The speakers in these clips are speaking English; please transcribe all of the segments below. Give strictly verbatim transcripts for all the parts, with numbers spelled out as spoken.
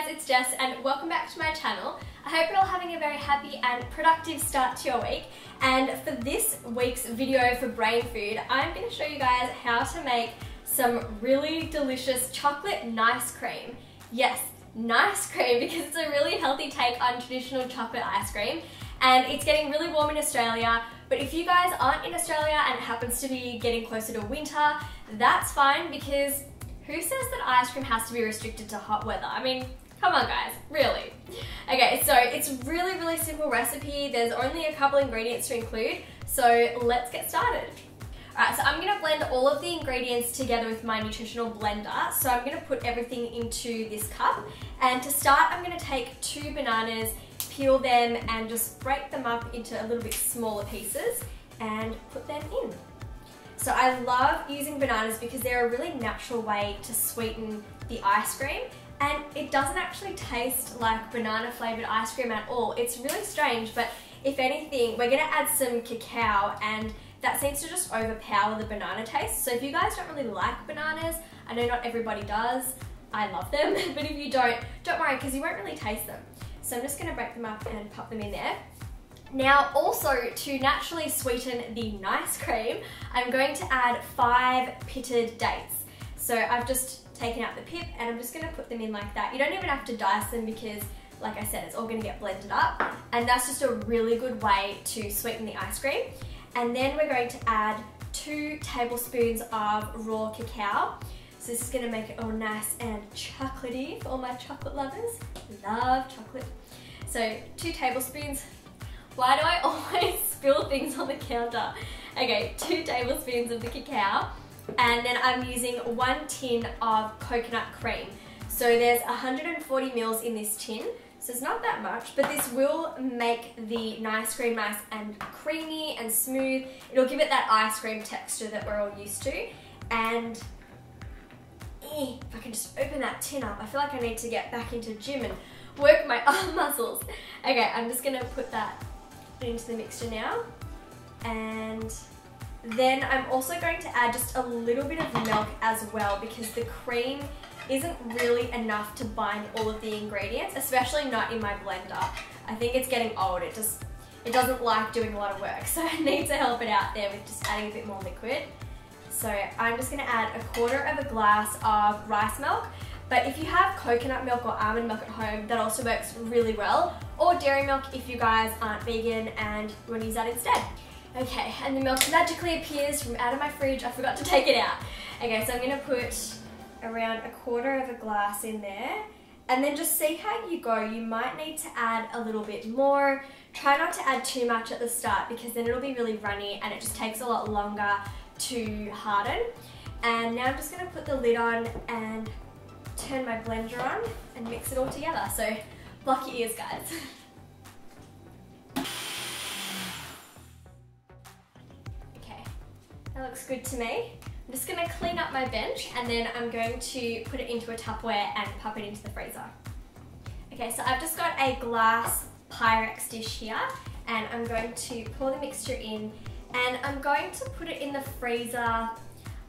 guys, it's Jess and welcome back to my channel. I hope you're all having a very happy and productive start to your week, and for this week's video for Brainfood, I'm going to show you guys how to make some really delicious chocolate nice cream. Yes, nice cream, because it's a really healthy take on traditional chocolate ice cream, and it's getting really warm in Australia. But if you guys aren't in Australia and it happens to be getting closer to winter, that's fine, because who says that ice cream has to be restricted to hot weather? I mean, come on guys, really. Okay, so it's really, really simple recipe. There's only a couple ingredients to include, so let's get started. All right, so I'm gonna blend all of the ingredients together with my nutritional blender. So I'm gonna put everything into this cup. And to start, I'm gonna take two bananas, peel them and just break them up into a little bit smaller pieces and put them in. So I love using bananas because they're a really natural way to sweeten the ice cream, and it doesn't actually taste like banana flavored ice cream at all. It's really strange, but if anything, we're gonna add some cacao and that seems to just overpower the banana taste. So if you guys don't really like bananas, I know not everybody does, I love them, but if you don't, don't worry because you won't really taste them. So I'm just gonna break them up and pop them in there. Now also, to naturally sweeten the nice cream, I'm going to add five pitted dates. So I've just taken out the pip and I'm just going to put them in like that. You don't even have to dice them because, like I said, it's all going to get blended up, and that's just a really good way to sweeten the ice cream. And then we're going to add two tablespoons of raw cacao. So this is going to make it all nice and chocolatey for all my chocolate lovers. Love chocolate. So two tablespoons. Why do I always spill things on the counter? Okay, two tablespoons of the cacao, and then I'm using one tin of coconut cream. So there's one hundred forty mils in this tin, so it's not that much, but this will make the nice cream nice and creamy and smooth. It'll give it that ice cream texture that we're all used to. And if I can just open that tin up, I feel like I need to get back into gym and work my arm muscles. Okay, I'm just gonna put that into the mixture now, and then I'm also going to add just a little bit of milk as well, because the cream isn't really enough to bind all of the ingredients, especially not in my blender. I think it's getting old, it just it doesn't like doing a lot of work, so I need to help it out there with just adding a bit more liquid. So I'm just going to add a quarter of a glass of rice milk, but if you have coconut milk or almond milk at home, that also works really well, or dairy milk if you guys aren't vegan and you want to use that instead. Okay, and the milk magically appears from out of my fridge. I forgot to take it out. Okay, so I'm going to put around a quarter of a glass in there, and then just see how you go. You might need to add a little bit more. Try not to add too much at the start, because then it'll be really runny and it just takes a lot longer to harden. And now I'm just going to put the lid on and turn my blender on and mix it all together. So block your ears, guys. Okay, that looks good to me. I'm just gonna clean up my bench and then I'm going to put it into a Tupperware and pop it into the freezer. Okay, so I've just got a glass Pyrex dish here, and I'm going to pour the mixture in, and I'm going to put it in the freezer.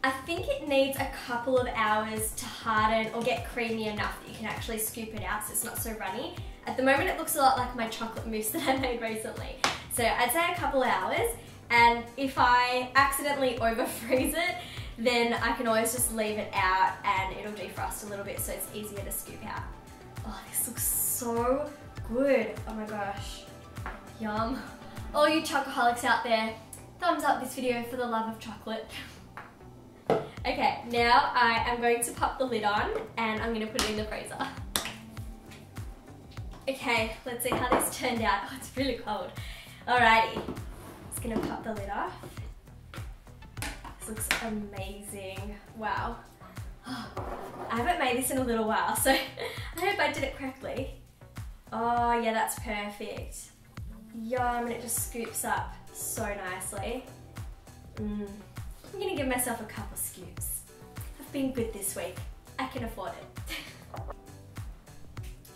I think it needs a couple of hours to harden or get creamy enough that you can actually scoop it out so it's not so runny. At the moment it looks a lot like my chocolate mousse that I made recently. So I'd say a couple hours, and if I accidentally over freeze it, then I can always just leave it out and it'll defrost a little bit so it's easier to scoop out. Oh, this looks so good. Oh my gosh, yum. All you chocoholics out there, thumbs up this video for the love of chocolate. Okay, now I am going to pop the lid on and I'm going to put it in the freezer. Okay, let's see how this turned out. Oh, it's really cold. Alrighty, just going to pop the lid off. This looks amazing. Wow. Oh, I haven't made this in a little while, so I hope I did it correctly. Oh yeah, that's perfect. Yum, and it just scoops up so nicely. Mmm. I'm gonna give myself a couple scoops. I've been good this week. I can afford it.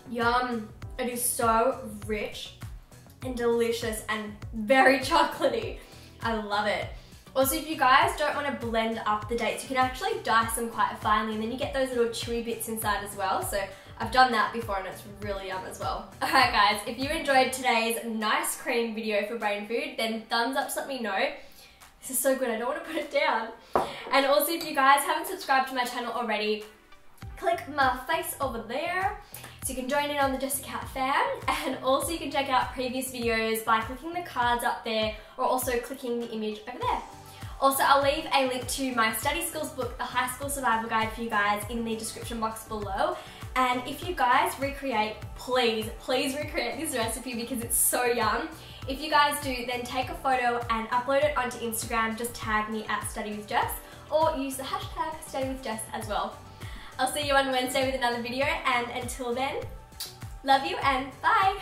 Yum. It is so rich and delicious and very chocolatey. I love it. Also, if you guys don't want to blend up the dates, you can actually dice them quite finely and then you get those little chewy bits inside as well. So I've done that before and it's really yum as well. Alright guys, if you enjoyed today's Nice-Cream video for Brainfood, then thumbs up to let me know. This is so good, I don't want to put it down. And also if you guys haven't subscribed to my channel already, click my face over there so you can join in on the Jess Account Fan, and also you can check out previous videos by clicking the cards up there or also clicking the image over there. Also, I'll leave a link to my study skills book, The High School Survival Guide, for you guys in the description box below. And if you guys recreate, please, please recreate this recipe because it's so yum. If you guys do, then take a photo and upload it onto Instagram. Just tag me at Study With Jess or use the hashtag Study With Jess as well. I'll see you on Wednesday with another video, and until then, love you and bye.